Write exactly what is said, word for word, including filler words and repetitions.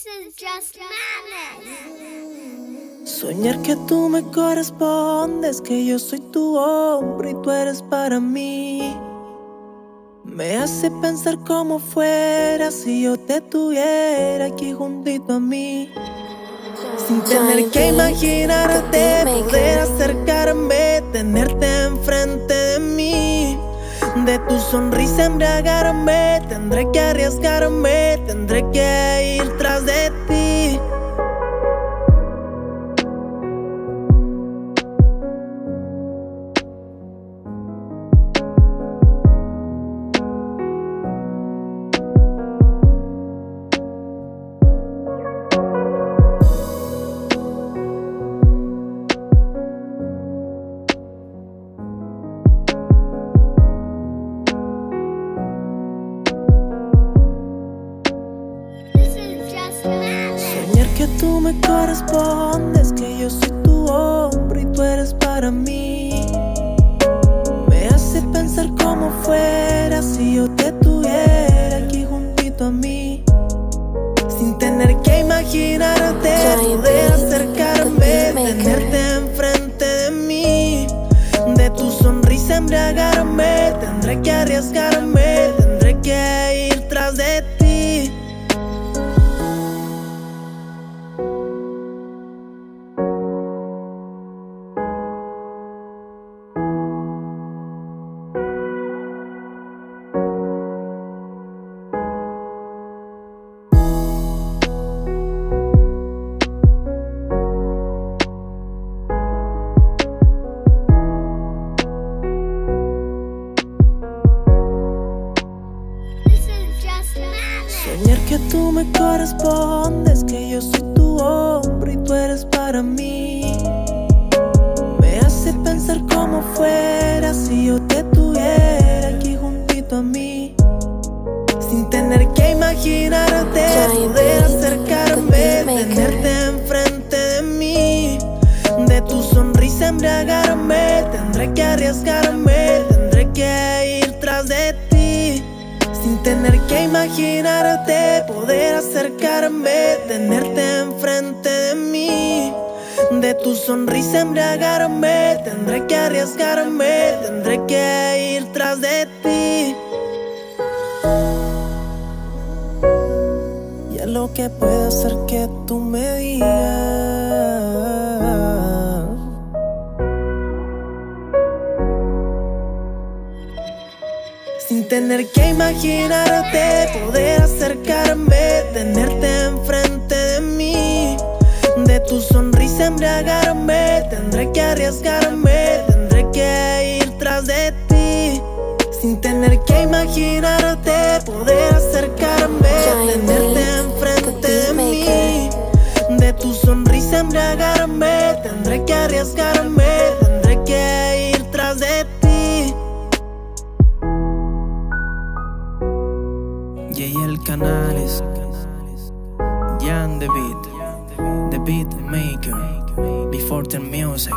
This is just madness. Soñar que tú me correspondes, que yo soy tu hombre y tú eres para mí, me hace pensar cómo fuera si yo te tuviera aquí juntito a mí. Sin tener que imaginarte, poder acercarme, tenerte enfrente de mí. De tu sonrisa embriagarme, tendré que arriesgarme, tendré que ir tras de ti. Que tú me correspondes, que yo soy tu hombre y tú eres para mí, me hace pensar cómo fuera si yo te tuviera aquí juntito a mí. Sin tener que imaginarte, poder acercarme, tenerte enfrente de mí. De tu sonrisa embriagarme, tendré que arriesgarme, tendré que ir tras de ti. Soñar que tú me correspondes, que yo soy tu hombre y tú eres para mí, me hace pensar cómo fuera si yo te tuviera aquí juntito a mí. Sin tener que imaginarte, poder acercarme, tenerte enfrente de mí. De tu sonrisa embriagarme, tendré que arriesgarme, tendré que ir tras de ti. Sin tener que imaginarte, poder acercarme, tenerte enfrente de mí. De tu sonrisa embriagarme, tendré que arriesgarme, tendré que ir tras de ti. Ya lo que puedo hacer que tú me digas, sin tener que imaginarte, poder acercarme, tenerte enfrente de mí. De tu sonrisa embriagarme, tendré que arriesgarme, tendré que ir tras de ti. Sin tener que imaginarte, poder acercarme, tenerte enfrente de mí. De tu sonrisa embriagarme, tendré que arriesgarme, tendré que ir tras de ti. El canal es GianBeat, the beat maker, before the music.